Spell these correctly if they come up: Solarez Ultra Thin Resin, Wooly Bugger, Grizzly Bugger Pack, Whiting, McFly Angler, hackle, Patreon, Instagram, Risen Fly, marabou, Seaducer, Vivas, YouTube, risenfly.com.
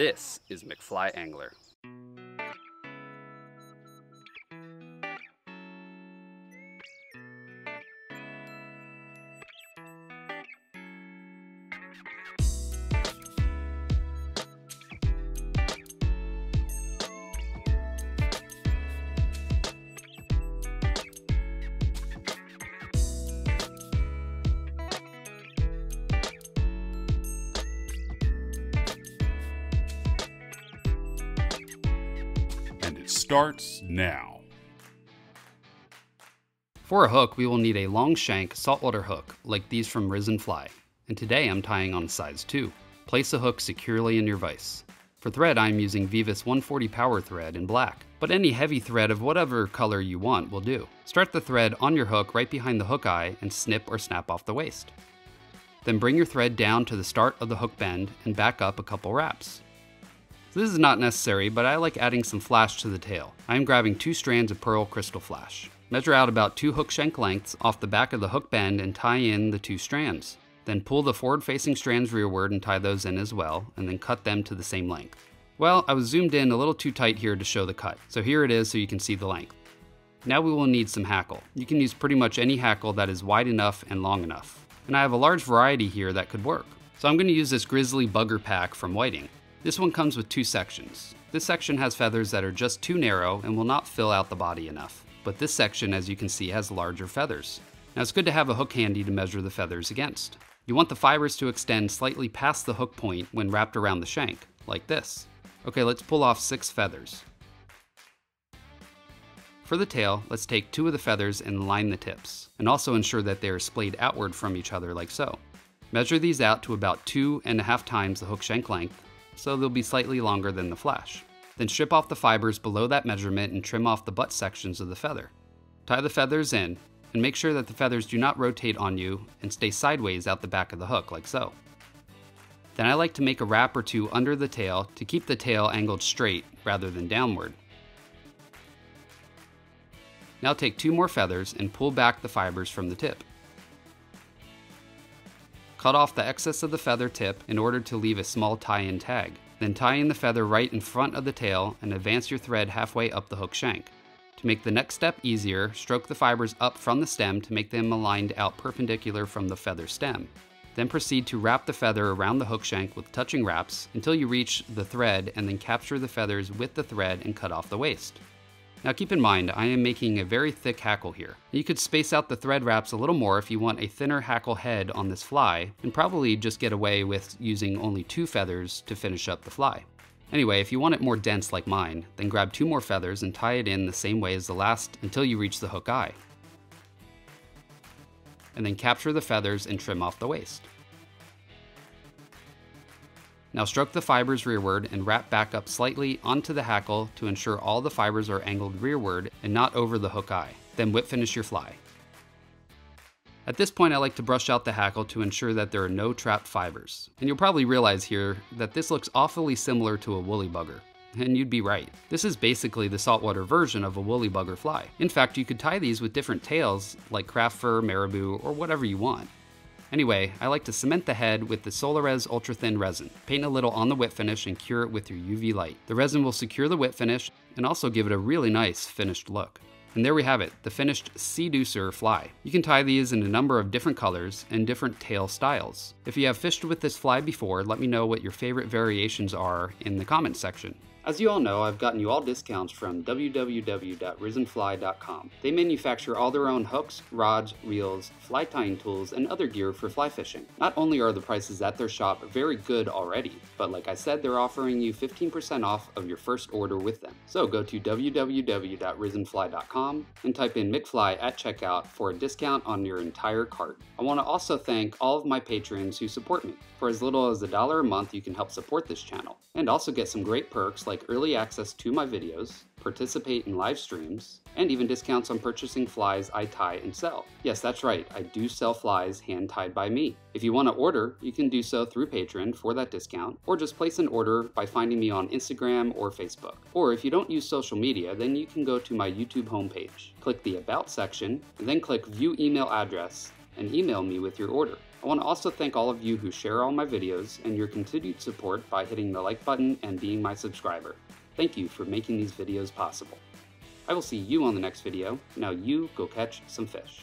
This is McFly Angler. Starts now. For a hook, we will need a long shank saltwater hook like these from Risen Fly, and today I'm tying on a size 2. Place a hook securely in your vise. For thread, I'm using Vivas 140 power thread in black, but any heavy thread of whatever color you want will do. Start the thread on your hook right behind the hook eye and snip or snap off the waist. Then bring your thread down to the start of the hook bend and back up a couple wraps. So this is not necessary, but I like adding some flash to the tail. I am grabbing 2 strands of pearl crystal flash. Measure out about 2 hook shank lengths off the back of the hook bend and tie in the 2 strands. Then pull the forward-facing strands rearward and tie those in as well, and then cut them to the same length. Well, I was zoomed in a little too tight here to show the cut, so here it is so you can see the length. Now we will need some hackle. You can use pretty much any hackle that is wide enough and long enough. And I have a large variety here that could work. So I'm going to use this Grizzly Bugger Pack from Whiting. This one comes with 2 sections. This section has feathers that are just too narrow and will not fill out the body enough. But this section, as you can see, has larger feathers. Now it's good to have a hook handy to measure the feathers against. You want the fibers to extend slightly past the hook point when wrapped around the shank, like this. Okay, let's pull off 6 feathers. For the tail, let's take 2 of the feathers and line the tips, and also ensure that they are splayed outward from each other like so. Measure these out to about 2.5 times the hook shank length, so they'll be slightly longer than the flash. Then strip off the fibers below that measurement and trim off the butt sections of the feather. Tie the feathers in, and make sure that the feathers do not rotate on you and stay sideways out the back of the hook, like so. Then I like to make a wrap or 2 under the tail to keep the tail angled straight rather than downward. Now take 2 more feathers and pull back the fibers from the tip. Cut off the excess of the feather tip in order to leave a small tie-in tag. Then tie in the feather right in front of the tail and advance your thread halfway up the hook shank. To make the next step easier, stroke the fibers up from the stem to make them aligned out perpendicular from the feather stem. Then proceed to wrap the feather around the hook shank with touching wraps until you reach the thread, and then capture the feathers with the thread and cut off the waist. Now keep in mind, I am making a very thick hackle here. You could space out the thread wraps a little more if you want a thinner hackle head on this fly, and probably just get away with using only 2 feathers to finish up the fly. Anyway, if you want it more dense like mine, then grab 2 more feathers and tie it in the same way as the last until you reach the hook eye. And then capture the feathers and trim off the waist. Now stroke the fibers rearward and wrap back up slightly onto the hackle to ensure all the fibers are angled rearward and not over the hook eye. Then whip finish your fly. At this point, I like to brush out the hackle to ensure that there are no trapped fibers. And you'll probably realize here that this looks awfully similar to a Wooly Bugger. And you'd be right. This is basically the saltwater version of a Wooly Bugger fly. In fact, you could tie these with different tails like craft fur, marabou, or whatever you want. Anyway, I like to cement the head with the Solarez Ultra Thin Resin. Paint a little on the whip finish and cure it with your UV light. The resin will secure the whip finish and also give it a really nice finished look. And there we have it, the finished Seaducer fly. You can tie these in a number of different colors and different tail styles. If you have fished with this fly before, let me know what your favorite variations are in the comments section. As you all know, I've gotten you all discounts from www.risenfly.com. They manufacture all their own hooks, rods, reels, fly tying tools, and other gear for fly fishing. Not only are the prices at their shop very good already, but like I said, they're offering you 15% off of your first order with them. So go to www.risenfly.com and type in McFly at checkout for a discount on your entire cart. I want to also thank all of my patrons who support me. For as little as $1 a month, you can help support this channel and also get some great perks like early access to my videos, participate in live streams, and even discounts on purchasing flies I tie and sell. Yes, that's right, I do sell flies hand-tied by me. If you want to order, you can do so through Patreon for that discount, or just place an order by finding me on Instagram or Facebook. Or if you don't use social media, then you can go to my YouTube homepage, click the About section, and then click View Email Address, and email me with your order. I want to also thank all of you who share all my videos and your continued support by hitting the like button and being my subscriber. Thank you for making these videos possible. I will see you on the next video. Now you go catch some fish.